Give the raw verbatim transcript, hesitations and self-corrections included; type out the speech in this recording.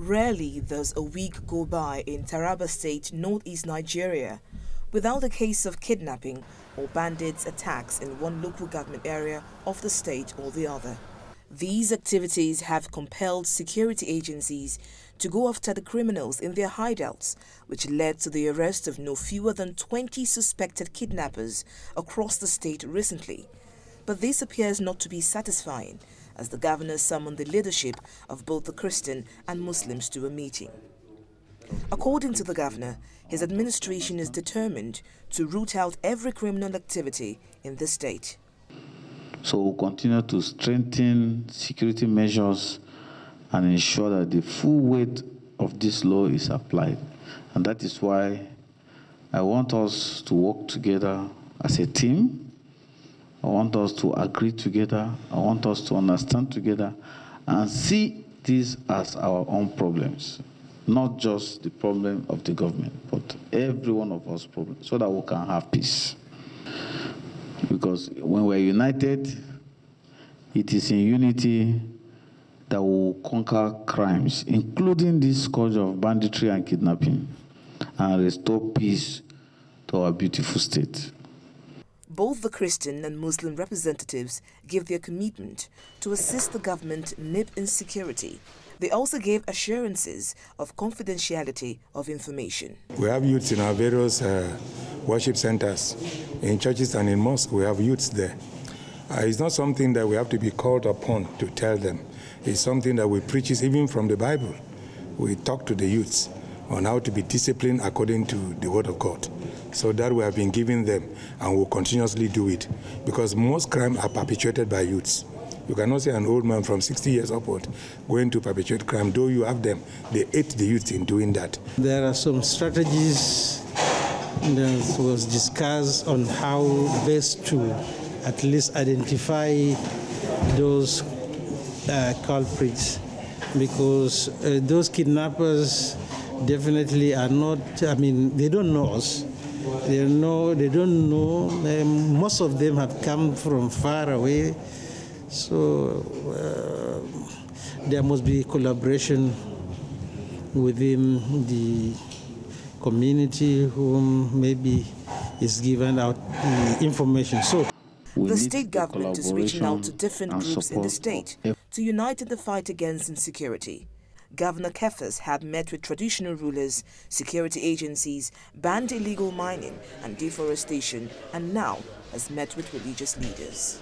Rarely does a week go by in Taraba State, northeast Nigeria, without a case of kidnapping or bandits attacks in one local government area of the state or the other. These activities have compelled security agencies to go after the criminals in their hideouts, which led to the arrest of no fewer than twenty suspected kidnappers across the state recently. But this appears not to be satisfying, as the governor summoned the leadership of both the Christian and Muslims to a meeting. According to the governor, his administration is determined to root out every criminal activity in the state. So we'll continue to strengthen security measures and ensure that the full weight of this law is applied. And that is why I want us to work together as a team. I want us to agree together. I want us to understand together and see these as our own problems, not just the problem of the government, but every one of us problems, so that we can have peace. Because when we're united, it is in unity that we will conquer crimes, including this scourge of banditry and kidnapping, and restore peace to our beautiful state. Both the Christian and Muslim representatives give their commitment to assist the government nip insecurity. They also gave assurances of confidentiality of information. We have youths in our various uh, worship centers, in churches and in mosques. We have youths there. Uh, it's not something that we have to be called upon to tell them. It's something that we preach even from the Bible. We talk to the youths on how to be disciplined according to the word of God. So that we have been giving them, and will continuously do it, because most crimes are perpetrated by youths. You cannot see an old man from sixty years upward going to perpetrate crime, though you have them. They aid the youth in doing that. There are some strategies that was discussed on how best to at least identify those uh, culprits, because uh, those kidnappers definitely are not, I mean, they don't know us. They know, they don't know. Um, most of them have come from far away. So uh, there must be collaboration within the community whom maybe is given out the information. So the state government is reaching out to different groups in the state to unite in the fight against insecurity. Governor Kefas had met with traditional rulers, security agencies, banned illegal mining and deforestation, and now has met with religious leaders.